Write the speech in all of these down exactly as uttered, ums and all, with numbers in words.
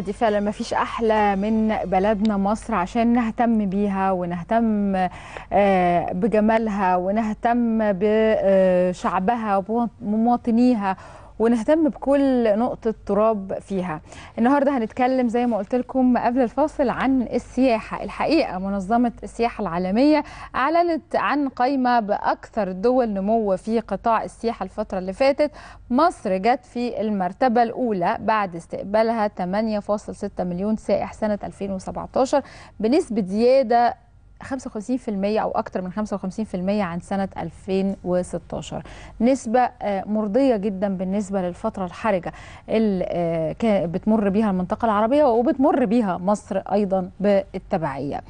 دي فعلا ما فيش أحلى من بلدنا مصر عشان نهتم بيها ونهتم بجمالها ونهتم بشعبها ومواطنيها ونهتم بكل نقطة تراب فيها. النهاردة هنتكلم زي ما قلت لكم قبل الفاصل عن السياحة. الحقيقة منظمة السياحة العالمية أعلنت عن قائمة بأكثر دول نمو في قطاع السياحة الفترة اللي فاتت. مصر جت في المرتبة الأولى بعد استقبالها ثمانية فاصلة ستة مليون سائح سنة ألفين وسبعتاشر بنسبة زيادة خمسة وخمسين في المية أو أكتر من خمسة وخمسين في المية عن سنة ألفين وستاشر، نسبة مرضية جدا بالنسبة للفترة الحرجة اللي بتمر بيها المنطقة العربية وبتمر بيها مصر أيضا بالتبعية.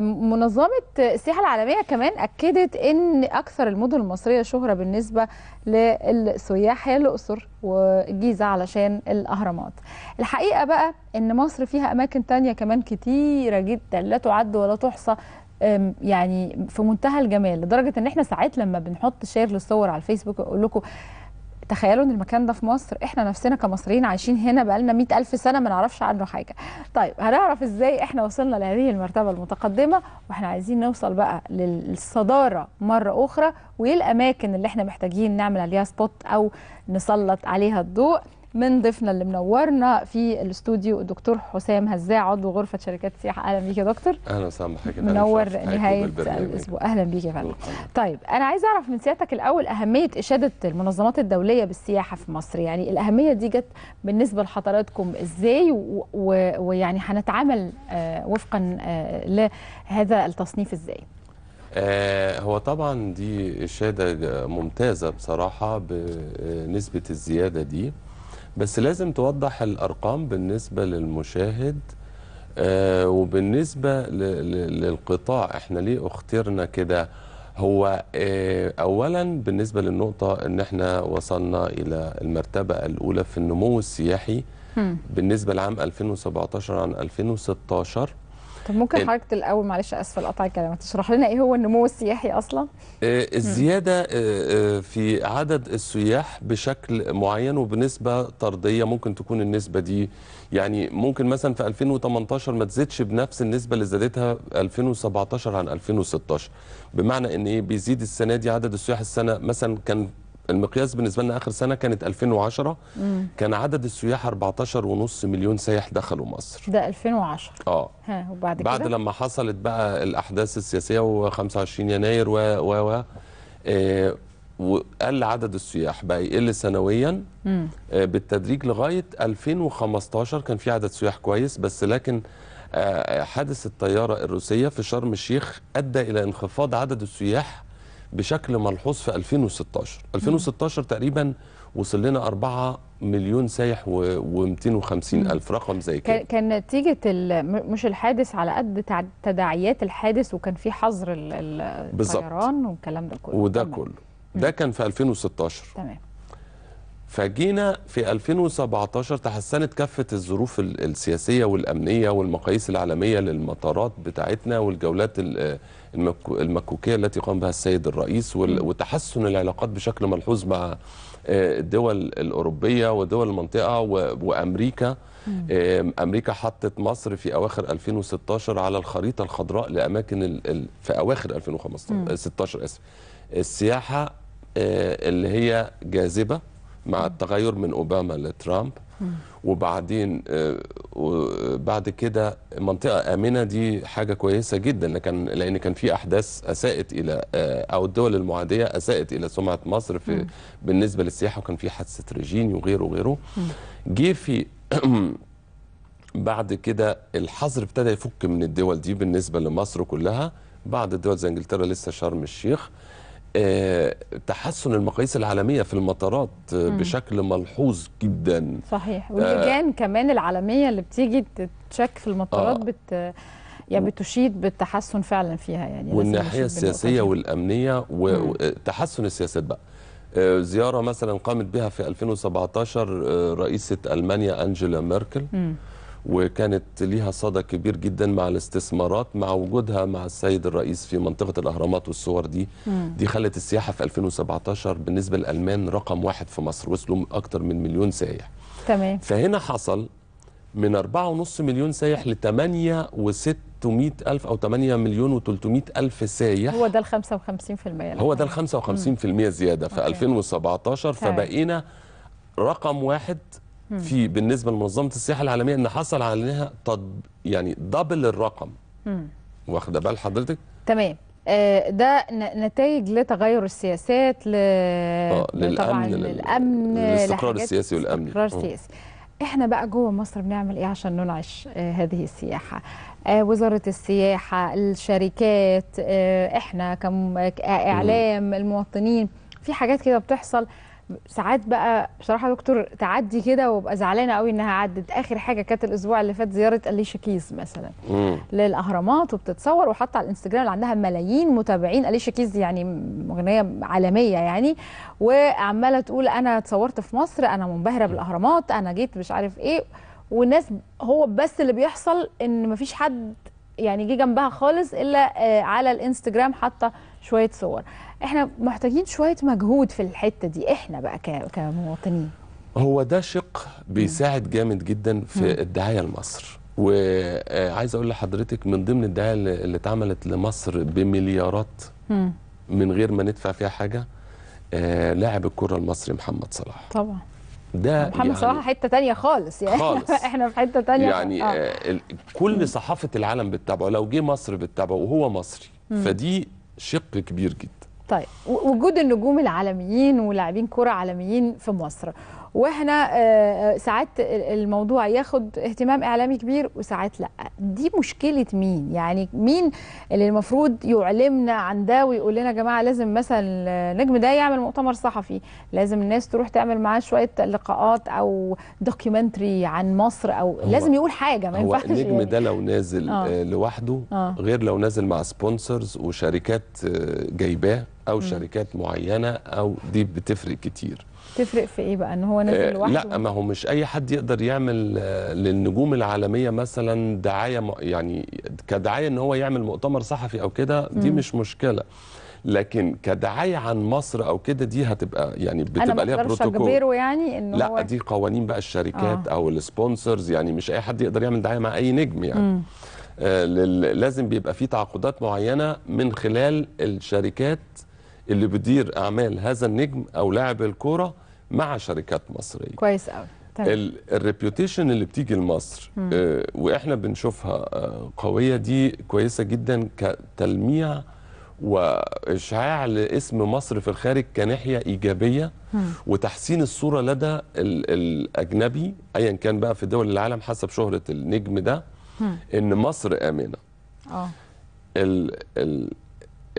منظمة السياحة العالمية كمان أكدت أن أكثر المدن المصرية شهرة بالنسبة للسياح هي الأقصر والجيزة علشان الأهرامات. الحقيقة بقى أن مصر فيها أماكن تانية كمان كتيرة جدا لا تعد ولا تحصى، يعني في منتهى الجمال، لدرجة أن احنا ساعات لما بنحط شير للصور على الفيسبوك أقول لكم تخيلوا أن المكان ده في مصر، احنا نفسنا كمصريين عايشين هنا بقالنا مئة ألف سنة ما نعرفش عنه حاجة. طيب هنعرف إزاي احنا وصلنا لهذه المرتبة المتقدمة واحنا عايزين نوصل بقى للصدارة مرة أخرى، وإيه الأماكن اللي احنا محتاجين نعمل عليها سبوت أو نسلط عليها الضوء؟ من ضيفنا اللي منورنا في الاستوديو الدكتور حسام هزاع عضو غرفة شركات السياحة. أهلا بيك يا دكتور. أهلا وسهلا بحضرتك. منور نهاية الأسبوع. أهلا بيك يا فندم. طيب أنا عايزة أعرف من سيادتك الأول أهمية إشادة المنظمات الدولية بالسياحة في مصر، يعني الأهمية دي جت بالنسبة لحضراتكم إزاي، ويعني هنتعامل وفقا لهذا التصنيف إزاي؟ هو طبعا دي إشادة ممتازة بصراحة بنسبة الزيادة دي، بس لازم توضح الأرقام بالنسبة للمشاهد آه وبالنسبة للقطاع احنا ليه اخترنا كده. هو آه أولا بالنسبة للنقطة ان احنا وصلنا إلى المرتبة الأولى في النمو السياحي م. بالنسبة لعام ألفين وسبعتاشر عن ألفين وستاشر. طب ممكن حضرتك الأول معلش أسف لقطع كلامك تشرح لنا إيه هو النمو السياحي أصلا؟ الزيادة في عدد السياح بشكل معين وبنسبة طردية، ممكن تكون النسبة دي يعني ممكن مثلا في ألفين وتمنتاشر ما تزيدش بنفس النسبة اللي زادتها ألفين وسبعتاشر عن ألفين وستاشر، بمعنى إن إيه بيزيد السنة دي عدد السياح. السنة مثلا كان المقياس بالنسبة لنا آخر سنة كانت ألفين وعشرة مم. كان عدد السياح أربعتاشر ونص مليون سايح دخلوا مصر. ده ألفين وعشرة. اه ها وبعد كده بعد لما حصلت بقى الأحداث السياسية وخمسة وعشرين يناير و و و آه وقل عدد السياح بقى يقل سنويا آه بالتدريج لغاية ألفين وخمستاشر. كان في عدد سياح كويس، بس لكن آه حادث الطيارة الروسية في شرم الشيخ أدى إلى انخفاض عدد السياح بشكل ملحوظ في ألفين وستاشر. ألفين وستاشر تقريبا وصل لنا أربعة مليون سايح ومئتين وخمسين ألف، رقم زي كده. كان نتيجة مش الحادث على قد تداعيات الحادث، وكان في حظر الطيران والكلام ده كله. وده كله ده كان في ألفين وستاشر. تمام. فجينا في ألفين وسبعتاشر تحسنت كافة الظروف السياسية والأمنية والمقاييس العالمية للمطارات بتاعتنا والجولات المكوكية التي قام بها السيد الرئيس، وتحسن العلاقات بشكل ملحوظ مع الدول الأوروبية ودول المنطقة وأمريكا. أمريكا حطت مصر في أواخر ألفين وستاشر على الخريطة الخضراء لأماكن في أواخر ألفين وستاشر أسف السياحة اللي هي جاذبة مع التغير من أوباما لترامب، وبعدين بعد كده منطقة آمنة دي حاجة كويسة جدا، لكن لأن كان في أحداث أساءت إلى أو الدول المعادية أساءت إلى سمعة مصر في بالنسبة للسياحة، وكان في حادثة ريجيني وغيره وغيره. جه في بعد كده الحظر ابتدى يفك من الدول دي بالنسبة لمصر كلها. بعض الدول زي إنجلترا لسه شرم الشيخ. تحسن المقاييس العالمية في المطارات مم. بشكل ملحوظ جدا. صحيح. واللجان آه كمان العالمية اللي بتيجي تشك في المطارات آه بت يعني بتشيد بالتحسن فعلا فيها، يعني والناحية السياسية والأمنية وتحسن السياسات بقى. آه زيارة مثلا قامت بها في ألفين وسبعتاشر آه رئيسة ألمانيا أنجيلا ميركل مم. وكانت ليها صدى كبير جدا مع الاستثمارات، مع وجودها مع السيد الرئيس في منطقة الأهرامات والصور دي مم. دي خلت السياحة في ألفين وسبعتاشر بالنسبة للألمان رقم واحد في مصر، وصلوا أكتر من مليون سائح. تمام. فهنا حصل من أربعة ونص مليون سايح ل ثمانية وستمائة ألف أو ثمانية مليون وثلاثمائة ألف سايح. هو ده ال خمسة وخمسين بالمئة. هو ده ال خمسة وخمسين بالمئة زيادة في ألفين وسبعطاشر. فبقينا رقم واحد في بالنسبة لمنظمة السياحة العالمية، إن حصل عليها يعني دبل الرقم. واخدة بال حضرتك؟ تمام. ده نتائج لتغير السياسات، ل آه للأمن، للأمن للاستقرار السياسي والأمني. احنا بقى جوه مصر بنعمل ايه عشان ننعش هذه السياحه؟ وزاره السياحه، الشركات، احنا كاعلام، المواطنين، في حاجات كده بتحصل ساعات بقى بصراحه يا دكتور تعدي كده وابقى زعلانه قوي انها عدت. اخر حاجه كانت الاسبوع اللي فات زياره أليشا كيز مثلا مم. للاهرامات، وبتتصور وحاطه على الانستجرام اللي عندها ملايين متابعين. أليشا كيز يعني مغنيه عالميه يعني، وعماله تقول انا اتصورت في مصر، انا منبهره بالاهرامات، انا جيت مش عارف ايه. والناس هو بس اللي بيحصل ان مفيش حد يعني جه جنبها خالص الا على الانستجرام حاطه شويه صور. احنا محتاجين شويه مجهود في الحته دي احنا بقى كمواطنين. هو ده شق بيساعد جامد جدا في الدعايه لمصر. وعايز اقول لحضرتك من ضمن الدعايه اللي اتعملت لمصر بمليارات من غير ما ندفع فيها حاجه، لاعب الكره المصري محمد صلاح. طبعا ده محمد يعني صلاح حته تانية خالص يعني خالص. احنا في حته تانية يعني آه. كل صحافه العالم بتتابعه، لو جه مصر بتتابعه وهو مصري. فدي شق كبير جدا. طيب، وجود النجوم العالميين ولاعبين كرة عالميين في مصر، واحنا ساعات الموضوع ياخد اهتمام اعلامي كبير وساعات لا، دي مشكلة مين؟ يعني مين اللي المفروض يعلمنا عن ده ويقول لنا يا جماعة لازم مثلا النجم ده يعمل مؤتمر صحفي، لازم الناس تروح تعمل معاه شوية لقاءات او دوكيومنتري عن مصر، او لازم يقول حاجة. ما ينفعش النجم يعني ده لو نازل آه. لوحده آه. غير لو نازل مع سبونسرز وشركات جايباه او م. شركات معينة، او دي بتفرق كتير. تفرق في ايه بقى ان هو نازل لوحده؟ لا، ما هو مش اي حد يقدر يعمل للنجوم العالميه مثلا دعايه، يعني كدعايه ان هو يعمل مؤتمر صحفي او كده، دي م. مش مشكله. لكن كدعايه عن مصر او كده دي هتبقى يعني بتبقى ليها بروتوكول يعني إن لا هو... دي قوانين بقى الشركات آه. او السبونسرز، يعني مش اي حد يقدر يعمل دعايه مع اي نجم يعني. آه لازم بيبقى في تعاقدات معينه من خلال الشركات اللي بتدير اعمال هذا النجم او لاعب الكوره مع شركات مصريه. كويس قوي. طيب الريبيوتيشن اللي بتيجي لمصر آه واحنا بنشوفها آه قويه، دي كويسه جدا كتلميع واشعاع لاسم مصر في الخارج كناحيه ايجابيه، مم. وتحسين الصوره لدى الاجنبي ايا كان بقى في دول العالم حسب شهره النجم ده، مم. ان مصر امنه. اه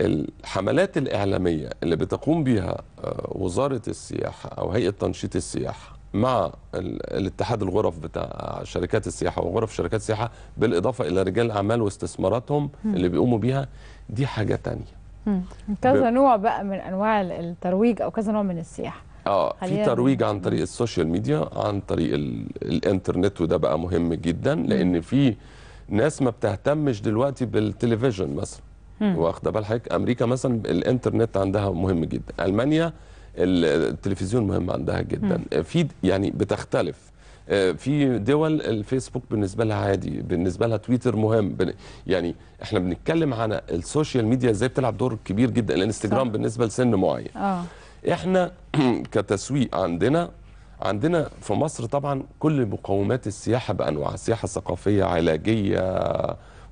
الحملات الإعلامية اللي بتقوم بها وزارة السياحة أو هيئة تنشيط السياحة مع الاتحاد الغرف بتاع شركات السياحة وغرف شركات السياحة، بالإضافة إلى رجال الأعمال واستثماراتهم اللي بيقوموا بيها، دي حاجة تانية. كذا نوع بقى من أنواع الترويج أو كذا نوع من السياحة. آه في ترويج عن طريق السوشيال ميديا، عن طريق الإنترنت، وده بقى مهم جدا لأن في ناس ما بتهتمش دلوقتي بالتلفزيون مثلا. واخده بال حضرتك؟ امريكا مثلا الانترنت عندها مهم جدا، المانيا التلفزيون مهم عندها جدا، في يعني بتختلف. في دول الفيسبوك بالنسبه لها عادي، بالنسبه لها تويتر مهم، يعني احنا بنتكلم عن السوشيال ميديا ازاي بتلعب دور كبير جدا، الانستجرام بالنسبه لسن معين. اه احنا كتسويق عندنا عندنا في مصر طبعا كل مقومات السياحه بانواعها، السياحه ثقافيه، علاجيه،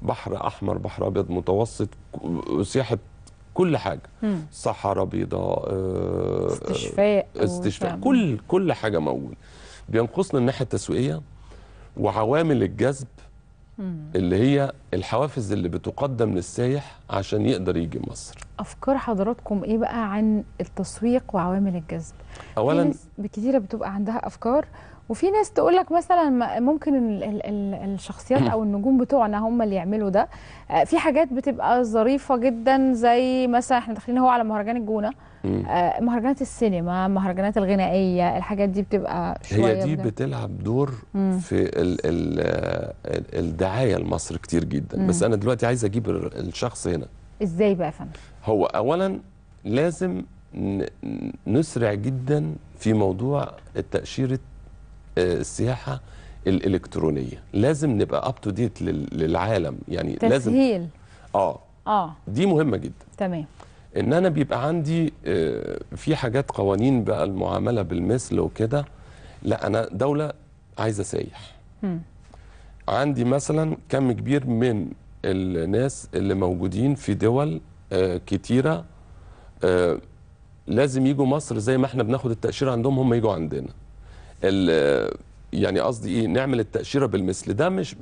بحر احمر، بحر ابيض، متوسط، سياحه كل حاجه، صحراء بيضاء، استشفاء استشفاء كل كل حاجه موجوده. بينقصنا الناحيه التسويقيه وعوامل الجذب اللي هي الحوافز اللي بتقدم للسايح عشان يقدر يجي مصر. افكار حضراتكم ايه بقى عن التسويق وعوامل الجذب؟ اولا في ناس كتيره بتبقى عندها افكار، وفي ناس تقول لك مثلا ممكن الشخصيات او النجوم بتوعنا هم اللي يعملوا ده. في حاجات بتبقى ظريفه جدا، زي مثلا احنا داخلين اهو على مهرجان الجونه، مهرجانات السينما، مهرجانات الغنائيه، الحاجات دي بتبقى شويه هي دي بدأ. بتلعب دور في الدعايه لمصر كتير جدا. مم. بس انا دلوقتي عايز اجيب الشخص هنا ازاي بقى يا فندم؟ هو اولا لازم نسرع جدا في موضوع تاشيره السياحه الالكترونيه. لازم نبقى اب تو ديت للعالم، يعني تسهيل. لازم تسهيل اه اه دي مهمه جدا. تمام. ان انا بيبقى عندي في حاجات قوانين بقى المعامله بالمثل وكده. لا، انا دوله عايزه سايح، عندي مثلا كم كبير من الناس اللي موجودين في دول كتيره لازم يجوا مصر، زي ما احنا بناخد التاشيره عندهم هم يجوا عندنا. يعني قصدي ايه، نعمل التاشيره بالمثل. ده مش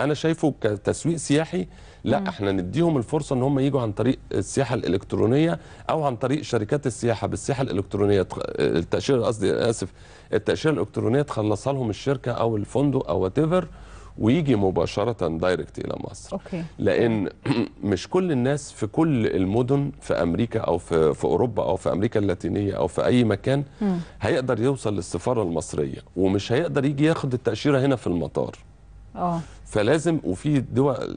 انا شايفه كتسويق سياحي، لا مم. احنا نديهم الفرصه ان هم يجوا عن طريق السياحه الالكترونيه او عن طريق شركات السياحه بالسياحه الالكترونيه. التاشيره قصدي اسف التاشيره الالكترونيه تخلصها لهم الشركه او الفندق او وات ايفر، ويجي مباشره دايركت الى مصر. أوكي. لان مش كل الناس في كل المدن في امريكا او في في اوروبا او في امريكا اللاتينيه او في اي مكان مم. هيقدر يوصل للسفاره المصريه، ومش هيقدر يجي ياخد التاشيره هنا في المطار. اه فلازم، وفي دول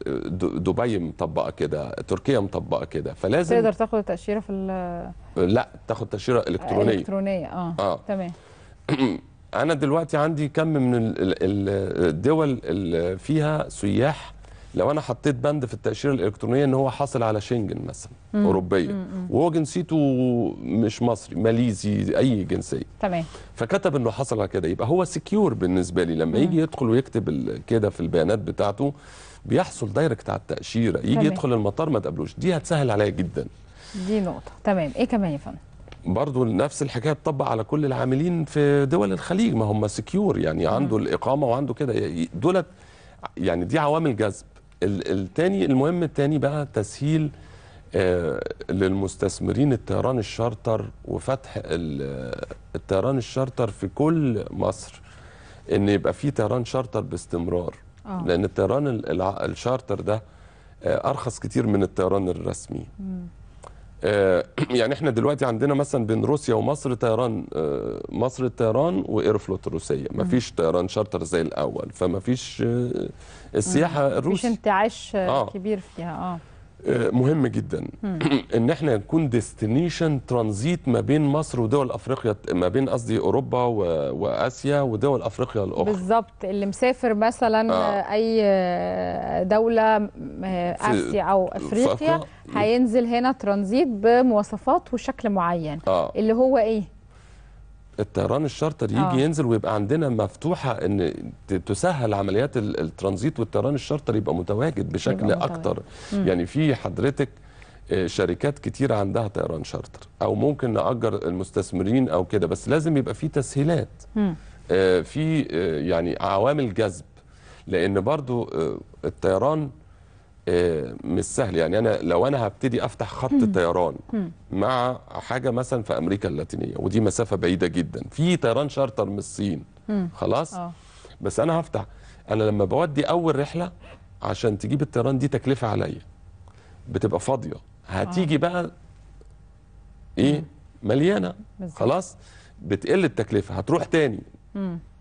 دبي مطبقه كده، تركيا مطبقه كده، فلازم تقدر تاخد التاشيره في لا تاخد تاشيره الكترونيه الكترونيه اه, آه. تمام. انا دلوقتي عندي كم من الدول اللي فيها سياح، لو انا حطيت بند في التاشيره الالكترونيه ان هو حاصل على شنجن مثلا اوروبيه وهو جنسيته مش مصري، ماليزي، اي جنسيه، تمام، فكتب انه حصل على كده، يبقى هو سكيور بالنسبه لي. لما مم. يجي يدخل ويكتب كده في البيانات بتاعته بيحصل دايركت على التاشيره، يجي تمام. يدخل المطار ما تقابلوش. دي هتسهل عليا جدا، دي نقطه. تمام. ايه كمان يا فندم؟ برضه نفس الحكايه تطبق على كل العاملين في دول الخليج، ما هم سكيور، يعني عنده مم. الاقامه وعنده كده دولت، يعني دي عوامل جذب. التاني المهم التاني بقى تسهيل آه للمستثمرين الطيران الشارتر، وفتح الطيران الشارتر في كل مصر، ان يبقى فيه طيران شارتر باستمرار. آه. لان الطيران الشارتر ده آه ارخص كتير من الطيران الرسمي. مم. يعني احنا دلوقتي عندنا مثلا بين روسيا ومصر طيران، مصر الطيران وايرفلوت الروسيه، مفيش طيران شارتر زي الاول، فمفيش السياحه الروسيه، مفيش انتعاش آه. كبير فيها. اه مهم جدا ان احنا نكون ديستنيشن ترانزيت ما بين مصر ودول افريقيا، ما بين قصدي اوروبا واسيا ودول افريقيا الاخرى. بالظبط، اللي مسافر مثلا آه. اي دوله اسيا او افريقيا هينزل هنا ترانزيت بمواصفات وشكل معين آه. اللي هو ايه؟ الطيران الشارتر يجي آه. ينزل، ويبقى عندنا مفتوحه ان تسهل عمليات الترانزيت، والطيران الشارتر يبقى متواجد بشكل يبقى اكتر. مم. يعني في حضرتك شركات كتير عندها طيران شارتر، او ممكن نأجر المستثمرين او كده، بس لازم يبقى في تسهيلات، آه في آه يعني عوامل جذب، لان برضو آه الطيران مش سهل. يعني انا لو انا هبتدي افتح خط طيران مع حاجه مثلا في امريكا اللاتينيه، ودي مسافه بعيده جدا، في طيران شارتر من الصين خلاص، بس انا هفتح، انا لما بودي اول رحله عشان تجيب الطيران دي تكلفه عليا، بتبقى فاضيه، هتيجي بقى ايه مليانه خلاص، بتقل التكلفه، هتروح تاني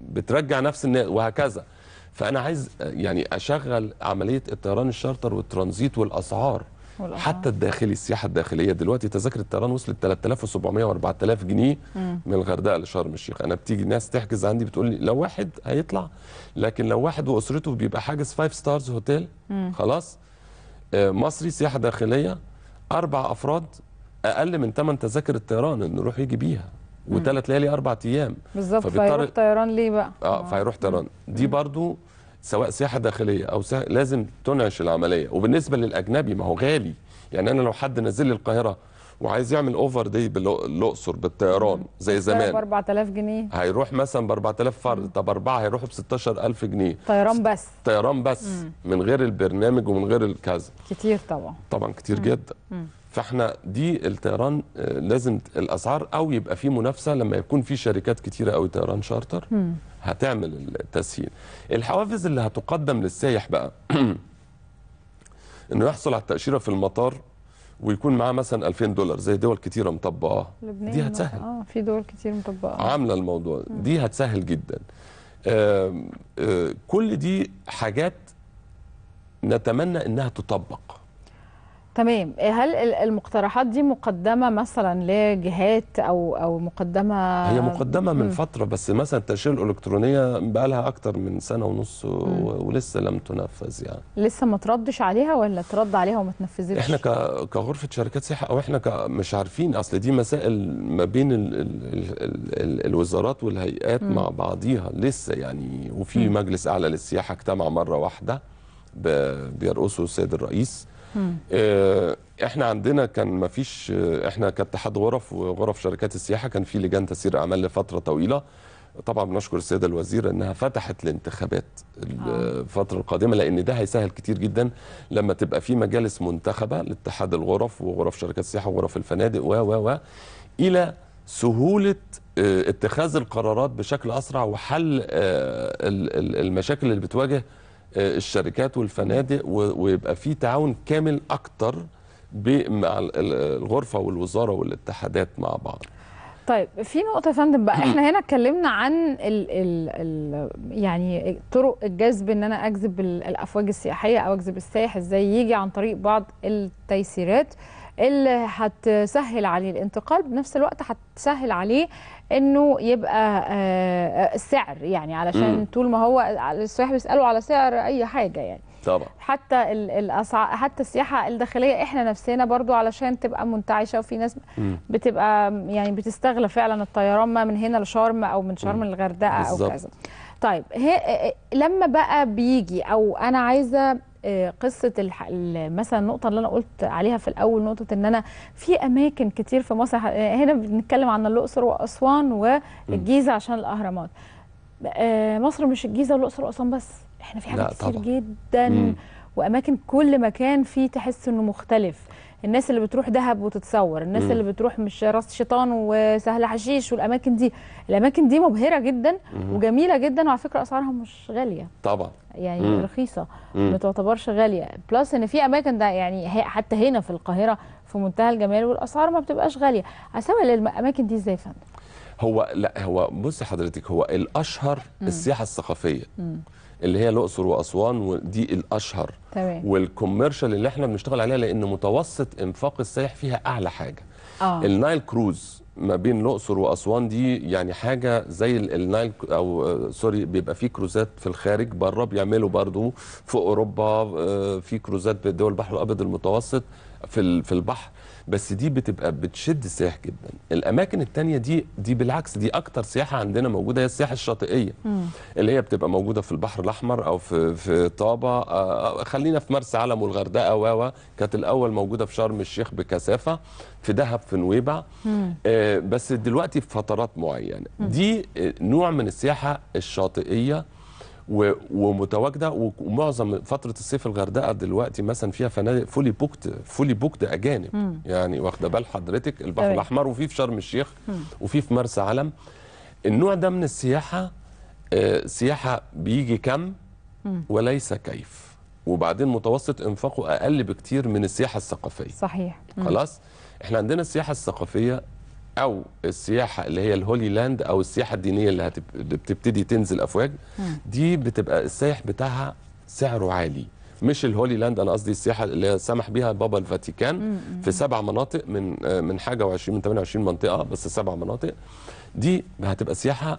بترجع نفس الناس وهكذا. فأنا عايز يعني أشغل عملية الطيران الشارتر والترانزيت والأسعار، والأسعار. حتى الداخلي، السياحة الداخلية دلوقتي تذاكر الطيران وصلت ثلاثة آلاف وسبعمية وأربعة آلاف جنيه مم. من الغردقة لشرم الشيخ. أنا بتيجي ناس تحجز عندي بتقول لي لو واحد هيطلع، لكن لو واحد وأسرته بيبقى حاجز فايف ستارز هوتيل خلاص آه مصري، سياحة داخلية، أربع أفراد، أقل من ثمن تذاكر الطيران إنه يروح يجي بيها، وثلاث ليالي أربع أيام بالظبط، فهيروح طيران ليه بقى؟ اه فهيروح طيران. دي برضو سواء سياحة داخلية أو سياحة لازم تنعش العملية. وبالنسبة للأجنبي ما هو غالي، يعني أنا لو حد نزل لي القاهرة وعايز يعمل أوفر دي بالأقصر بالطيران زي زمان ب أربعة آلاف جنيه، هيروح مثلا ب أربعة آلاف فرد، طب أربعة هيروحوا ب ستاشر ألف جنيه طيران بس، طيران بس مم. من غير البرنامج ومن غير الكذا، كتير طبعا، طبعا كتير مم. جدا. مم. فاحنا دي الطيران لازم الاسعار، او يبقى في منافسه لما يكون في شركات كتيره قوي طيران شارتر هتعمل التسهيل. الحوافز اللي هتقدم للسايح بقى انه يحصل على التاشيره في المطار ويكون معاه مثلا ألفين دولار زي دول كتيره مطبقه، دي هتسهل. اه في دول كتير مطبقه عامله الموضوع، دي هتسهل جدا. آه آه كل دي حاجات نتمنى انها تطبق. تمام. هل المقترحات دي مقدمه مثلا لجهات او او مقدمه؟ هي مقدمه من م. فتره، بس مثلا التاشيره الالكترونيه بقى لها اكتر من سنه ونص و... ولسه لم تنفذ، يعني لسه ما تردش عليها ولا ترد عليها وما تنفذتش. احنا ك... كغرفه شركات سياحه او احنا ك... مش عارفين، اصل دي مسائل ما بين ال... ال... ال... الوزارات والهيئات م. مع بعضيها لسه يعني. وفي م. مجلس اعلى للسياحه اجتمع مره واحده ب... بيرقصه السيد الرئيس. احنا عندنا كان ما فيش، احنا كاتحاد غرف وغرف شركات السياحه كان في لجان تسيير اعمال لفتره طويله. طبعا بنشكر السيده الوزيره انها فتحت الانتخابات الفتره القادمه، لان ده هيسهل كتير جدا لما تبقى في مجالس منتخبه لاتحاد الغرف وغرف شركات السياحه وغرف الفنادق و و و الى سهوله اتخاذ القرارات بشكل اسرع وحل المشاكل اللي بتواجه الشركات والفنادق، ويبقى في تعاون كامل اكتر مع الغرفه والوزاره والاتحادات مع بعض. طيب في نقطه يا فندم بقى، احنا هنا اتكلمنا عن ال ال ال يعني طرق الجذب، ان انا اجذب الافواج السياحيه او اجذب السائح ازاي يجي عن طريق بعض التيسيرات اللي هتسهل عليه الانتقال، بنفس الوقت هتسهل عليه انه يبقى السعر، يعني علشان طول ما هو السياح بيسالوا على سعر اي حاجه يعني. طبعا حتى الاسعار، حتى السياحه الداخليه احنا نفسنا برضو علشان تبقى منتعشه، وفي ناس بتبقى يعني بتستغل فعلا الطيران ما من هنا لشرم او من شرم للغردقه او كذا. طيب هي لما بقى بيجي، او انا عايزه قصه مثلا النقطه اللي انا قلت عليها في الاول، نقطه ان انا في اماكن كتير في مصر، هنا بنتكلم عن الاقصر واسوان والجيزه عشان الاهرامات. مصر مش الجيزه والاقصر واسوان بس، احنا في حاجات كتير طبعا. جدا مم. واماكن، كل مكان فيه تحس انه مختلف. الناس اللي بتروح دهب وتتصور، الناس مم. اللي بتروح مش راس شيطان وسهل حشيش والاماكن دي، الاماكن دي مبهره جدا مم. وجميله جدا، وعلى فكره اسعارها مش غاليه طبعا، يعني مم. رخيصه، ما تعتبرش غاليه. بلس ان في اماكن ده يعني حتى هنا في القاهره في منتهى الجمال والاسعار ما بتبقاش غاليه. هسوي الاماكن دي ازاي يا فندم؟ هو لا هو بص حضرتك، هو الاشهر مم. السياحه الثقافيه مم. اللي هي الاقصر واسوان، ودي الاشهر. تمام. والكوميرشال اللي احنا بنشتغل عليها، لان متوسط انفاق السائح فيها اعلى حاجه. اه النايل كروز ما بين الاقصر واسوان دي يعني حاجه زي النايل او سوري، بيبقى في كروزات في الخارج بره بيعملوا برضو في اوروبا، في كروزات بدول البحر الابيض المتوسط في في البحر، بس دي بتبقى بتشد السياح جدا. الاماكن التانية دي دي بالعكس، دي اكتر سياحه عندنا موجوده هي السياحه الشاطئيه مم. اللي هي بتبقى موجوده في البحر الاحمر او في في طابه، خلينا في مرسى علم والغردقه، واوا كانت الاول موجوده في شرم الشيخ بكثافه، في دهب، في نويبع، آه بس دلوقتي في فترات معينه. مم. دي نوع من السياحه الشاطئيه ومتواجده، ومعظم فتره الصيف الغردقه دلوقتي مثلا فيها فنادق فولي بوكت فولي بوكت اجانب. مم. يعني واخده بال حضرتك البحر طيب. الاحمر، وفي في شرم الشيخ مم. وفي في مرسى علم. النوع ده من السياحه آه سياحه بيجي كم مم. وليس كيف، وبعدين متوسط انفاقه اقل بكتير من السياحه الثقافيه. صحيح. مم. خلاص احنا عندنا السياحه الثقافيه او السياحه اللي هي الهولي لاند او السياحه الدينيه اللي, هتب... اللي بتبتدي تنزل افواج، دي بتبقى السائح بتاعها سعره عالي. مش الهولي لاند، انا قصدي السياحه اللي سمح بيها بابا الفاتيكان في سبع مناطق من من حاجه و20 من ثمانية وعشرين منطقه، بس سبع مناطق. دي هتبقى سياحه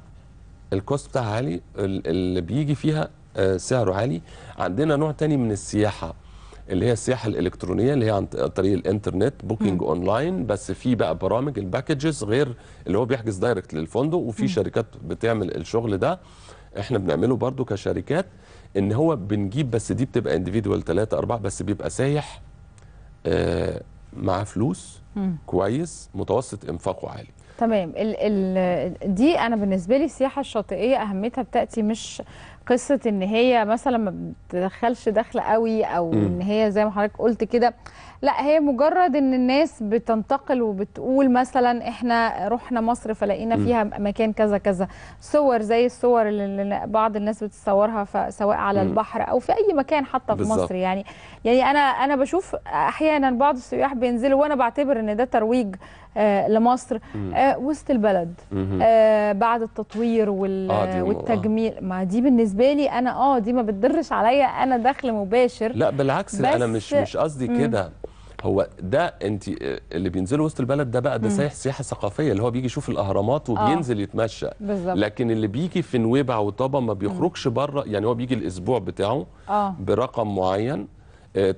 الكوست بتاعها عالي، اللي بيجي فيها سعره عالي. عندنا نوع تاني من السياحه اللي هي السياحه الالكترونيه، اللي هي عن طريق الانترنت، بوكينج اونلاين، بس في بقى برامج الباكجز غير اللي هو بيحجز دايركت للفندق، وفي شركات بتعمل الشغل ده. احنا بنعمله برضو كشركات، ان هو بنجيب، بس دي بتبقى انديفيدوال ثلاثه اربعه، بس بيبقى سايح آه معاه فلوس مم. كويس، متوسط انفاقه عالي. تمام. ال ال دي انا بالنسبه لي السياحه الشاطئيه اهميتها بتاتي مش قصه ان هي مثلا ما بتدخلش دخل قوي، او م. ان هي زي ما حضرتك قلت كده، لا هي مجرد ان الناس بتنتقل وبتقول مثلا احنا رحنا مصر فلقينا فيها مكان كذا كذا، صور زي الصور اللي بعض الناس بتصورها، فسواء على م. البحر او في اي مكان حتى في مصر. يعني يعني انا انا بشوف احيانا بعض السياح بينزلوا، وانا بعتبر ان ده ترويج آه لمصر، آه وسط البلد، آه بعد التطوير وال آه والتجميل. ما دي بالنسبه لي انا اه دي ما بتضرش عليا، انا دخل مباشر. لا بالعكس، انا مش مش قصدي كده، هو ده انت اللي بينزلوا وسط البلد ده بقى ده سايح سياحه ثقافيه، اللي هو بيجي يشوف الاهرامات وبينزل يتمشى. بالزبط. لكن اللي بيجي في نويبع وطابا ما بيخرجش بره، يعني هو بيجي الاسبوع بتاعه آه. برقم معين،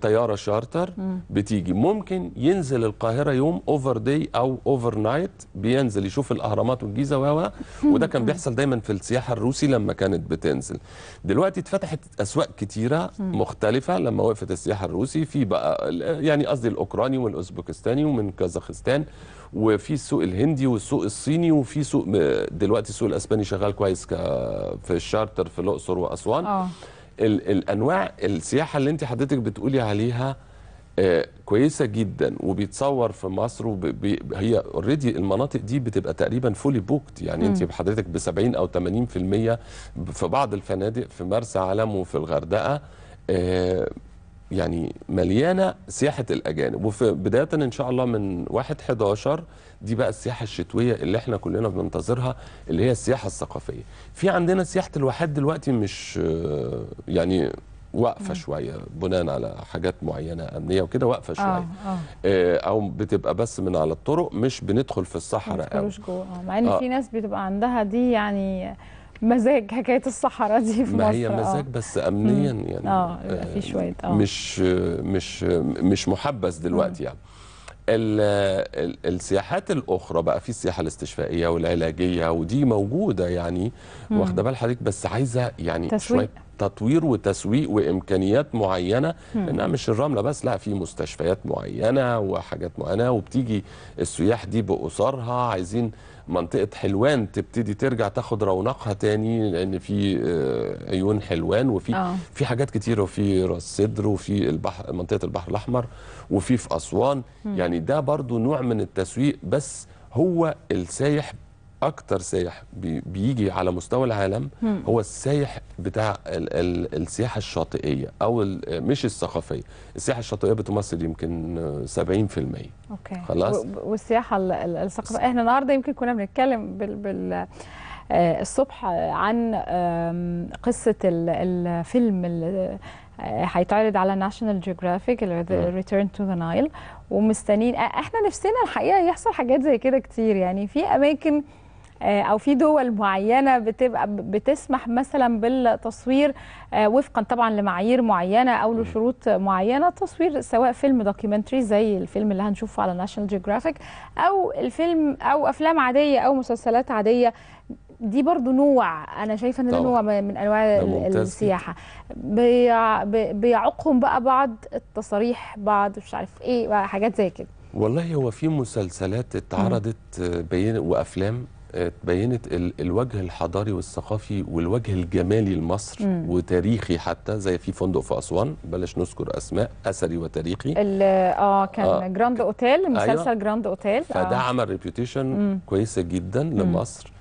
طياره شارتر بتيجي، ممكن ينزل القاهره يوم اوفر داي او اوفر نايت، بينزل يشوف الاهرامات والجيزه و وده كان بيحصل دايما في السياحه الروسي لما كانت بتنزل. دلوقتي اتفتحت اسواق كتيره مختلفه لما وقفت السياحه الروسي، في بقى يعني قصدي الاوكراني والاوزبكستاني ومن كازاخستان، وفي السوق الهندي والسوق الصيني، وفي سوق دلوقتي السوق الاسباني شغال كويس في الشارتر في الاقصر واسوان. أوه. الانواع السياحه اللي انت حضرتك بتقولي عليها آه كويسه جدا، وبيتصور في مصر، وهي اوريدي المناطق دي بتبقى تقريبا فولي بوكت، يعني انت بحضرتك ب سبعين او ثمانين بالمية في بعض الفنادق في مرسى علم وفي الغردقه، آه يعني مليانه سياحه الاجانب. وفي بدايه ان شاء الله من واحد حداشر دي بقى السياحه الشتويه اللي احنا كلنا بننتظرها، اللي هي السياحه الثقافيه. في عندنا سياحه الواحات دلوقتي مش يعني واقفه شويه بناء على حاجات معينه امنيه وكده، واقفه شويه آه آه. آه او بتبقى بس من على الطرق، مش بندخل في الصحراء قوي آه. مع ان آه. في ناس بتبقى عندها دي يعني مزاج، حكايه الصحراء دي في مصر ما هي مزاج آه. بس امنيا يعني اه في شويه اه مش مش مش محبس دلوقتي. يعني ال ال السياحات الاخرى بقى، في السياحه الاستشفائيه والعلاجيه، ودي موجوده يعني واخده بال حضرتك، بس عايزه يعني تسويق، تطوير وتسويق وامكانيات معينه، لانها مش الرمله بس، لا في مستشفيات معينه وحاجات معينه، وبتيجي السياح دي باسرها، عايزين منطقه حلوان تبتدي ترجع تاخد رونقها تاني، لان في عيون حلوان، وفي أوه. في حاجات كتيره، وفي راس سدر، وفي البحر منطقه البحر الاحمر، وفي في اسوان. مم. يعني ده برضو نوع من التسويق، بس هو السايح اكتر سايح بيجي على مستوى العالم هو السايح بتاع ال ال السياحه الشاطئيه او مش الثقافيه. السياحه الشاطئيه بتمثل يمكن سبعين بالمية. اوكي خلاص. والسياحه الثقافيه احنا النهارده يمكن كنا بنتكلم بال, بال الصبح عن قصه الفيلم اللي هيتعرض على ناشيونال جيوغرافيك Return to the Nile، ومستنين احنا نفسنا الحقيقه يحصل حاجات زي كده كتير. يعني في اماكن او في دول معينه بتبقى بتسمح مثلا بالتصوير وفقا طبعا لمعايير معينه او لشروط معينه، تصوير سواء فيلم دوكيومنتري زي الفيلم اللي هنشوفه على ناشيونال جيوغرافيك، او الفيلم او افلام عاديه او مسلسلات عاديه. دي برضو نوع، انا شايفه ان ده نوع من انواع السياحه. بيعقهم بقى بعض التصاريح، بعض مش عارف ايه بقى، حاجات زي كده. والله هو في مسلسلات اتعرضت بين وافلام تبينت الوجه الحضاري والثقافي والوجه الجمالي لمصر وتاريخي، حتى زي في فندق في اسوان، بلاش نذكر اسماء، اثري وتاريخي اه كان آه جراند اوتيل، مسلسل أيوة. جراند اوتيل فده آه. عمل ريبيوتيشن كويسه جدا لمصر،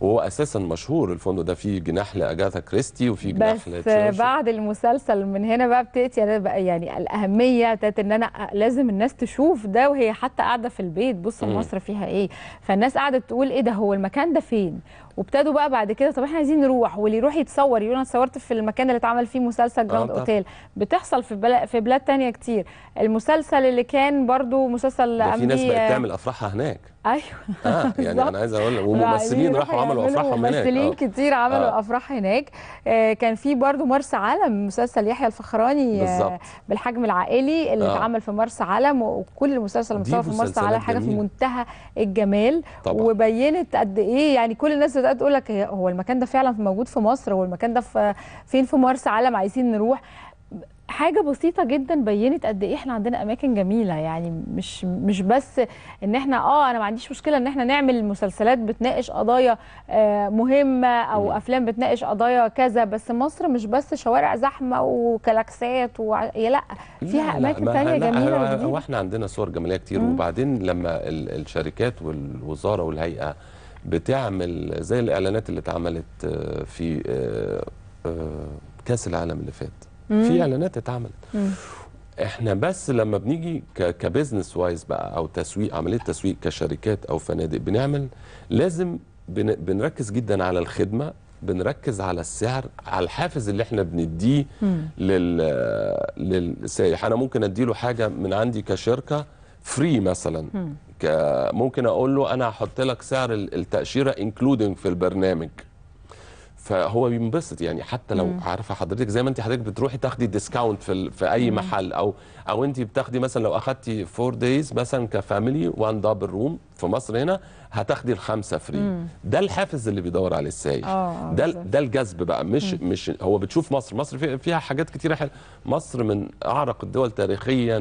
وهو اساسا مشهور الفندق ده، فيه جناح لاجاثا كريستي وفي جناح لتشيرشل. بس بعد المسلسل من هنا بقى بتاتي انا بقى يعني الاهميه بتاعت ان انا لازم الناس تشوف ده، وهي حتى قاعده في البيت بص مصر فيها ايه، فالناس قعدت تقول ايه ده، هو المكان ده فين؟ وابتدوا بقى بعد كده طب احنا عايزين نروح، واللي يروح يتصور يقول انا اتصورت في المكان اللي اتعمل فيه مسلسل جراند اوتيل. بتحصل في بلاد في بلاد ثانيه كتير. المسلسل اللي كان برضو مسلسل امني، في ناس بقت تعمل افراحها هناك. ايوه اه يعني انا عايز اقول وممثلين راحوا عملوا افراحهم هناك، ممثلين كتير عملوا آه. افراح هناك. آه كان في برضو مرسى علم، مسلسل يحيى الفخراني آه بالحجم العائلي اللي اتعمل آه. في مرسى علم، وكل مسلسل متصور في مرسى علم حاجه في منتهى الجمال طبعا. وبينت قد ايه يعني كل الناس بدات تقول لك هو المكان ده فعلا موجود في مصر، هو المكان ده في فين في مرسى علم، عايزين نروح. حاجه بسيطه جدا بينت قد ايه احنا عندنا اماكن جميله، يعني مش مش بس ان احنا اه انا ما عنديش مشكله ان احنا نعمل مسلسلات بتناقش قضايا آه مهمه او افلام بتناقش قضايا كذا، بس مصر مش بس شوارع زحمه وكلاكسات و... لا فيها اماكن ثانيه جميله جدا، واحنا عندنا صور جماليه كتير. مم. وبعدين لما الشركات والوزاره والهيئه بتعمل زي الاعلانات اللي اتعملت في كاس العالم اللي فات، في اعلانات اتعملت مم. احنا بس لما بنيجي كبزنس وايز بقى او تسويق، عمليه تسويق كشركات او فنادق بنعمل، لازم بنركز جدا على الخدمه بنركز على السعر، على الحافز اللي احنا بنديه لل... للسائح. انا ممكن اديله حاجه من عندي كشركه فري مثلا، ك... ممكن اقول له انا هحط لك سعر التاشيره انكلودنج في البرنامج، فهو بينبسط. يعني حتى لو مم. عارفه حضرتك زي ما انت حضرتك بتروحي تاخدي ديسكاونت في في اي مم. محل، او او انت بتاخدي مثلا لو اخدتي فور دايز مثلا كفاميلي وان دبل روم في مصر هنا هتاخدي الخمسه فري. مم. ده الحافز اللي بيدور عليه السائح، ده ده الجذب بقى. مش مم. مش هو بتشوف مصر مصر فيها حاجات كتيره حلوه. مصر من اعرق الدول تاريخيا،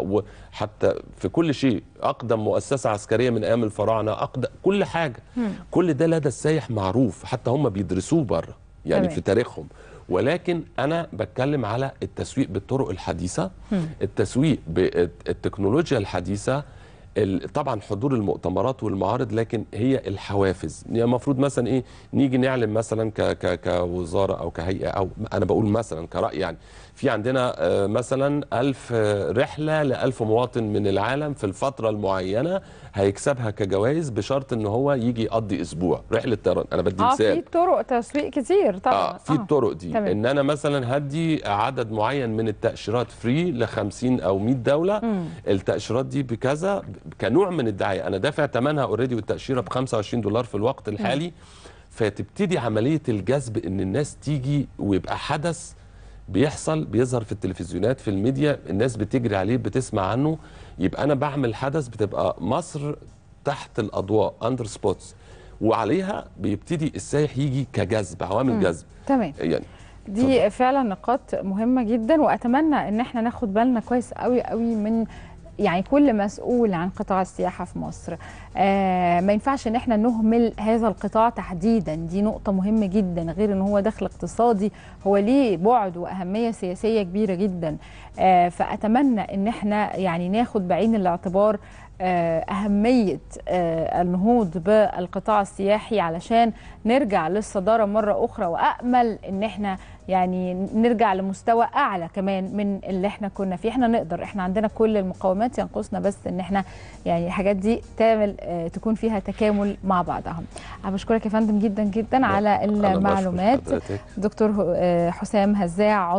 وحتى في كل شيء، اقدم مؤسسه عسكريه من ايام الفراعنه، اقدم كل حاجه. مم. كل ده لدى السائح معروف، حتى هم بيدرسوه بره يعني أمين. في تاريخهم. ولكن انا بتكلم على التسويق بالطرق الحديثه، مم. التسويق بالتكنولوجيا الحديثه، طبعا حضور المؤتمرات والمعارض، لكن هي الحوافز. يعني المفروض مثلا ايه، نيجي نعلم مثلا ك ك كوزاره او كهيئه، او انا بقول مثلا كرأي، يعني في عندنا مثلا ألف رحله لألف مواطن من العالم في الفتره المعينه هيكسبها كجوائز، بشرط ان هو يجي يقضي اسبوع رحله طيران. انا بدي مثال. اه في طرق تسويق كتير طبعا. اه في الطرق دي تمام. ان انا مثلا هدي عدد معين من التاشيرات فري ل خمسين او مية دوله، مم. التاشيرات دي بكذا كنوع من الدعايه، انا دافع ثمنها اوريدي والتاشيره ب خمسة وعشرين دولار في الوقت الحالي. مم. فتبتدي عمليه الجذب ان الناس تيجي، ويبقى حدث بيحصل، بيظهر في التلفزيونات، في الميديا، الناس بتجري عليه، بتسمع عنه. يبقى انا بعمل حدث، بتبقى مصر تحت الاضواء، اندر سبوتس، وعليها بيبتدي السائح يجي كجذب، عوامل جذب. تمام، يعني دي صدق. فعلا نقاط مهمه جدا، واتمنى ان احنا ناخد بالنا كويس قوي قوي من يعني كل مسؤول عن قطاع السياحة في مصر. آه ما ينفعش ان احنا نهمل هذا القطاع تحديدا، دي نقطة مهمة جدا. غير ان هو دخل اقتصادي، هو ليه بعد واهمية سياسية كبيرة جدا. آه فاتمنى ان احنا يعني ناخد بعين الاعتبار أهمية النهوض بالقطاع السياحي علشان نرجع للصدارة مرة أخرى، وأأمل إن إحنا يعني نرجع لمستوى أعلى كمان من اللي إحنا كنا فيه. إحنا نقدر، إحنا عندنا كل المقومات، ينقصنا بس إن إحنا يعني الحاجات دي تعمل تكون فيها تكامل مع بعضها. أنا بشكرك يا فندم جدا جدا على المعلومات. دكتور حسام هزاع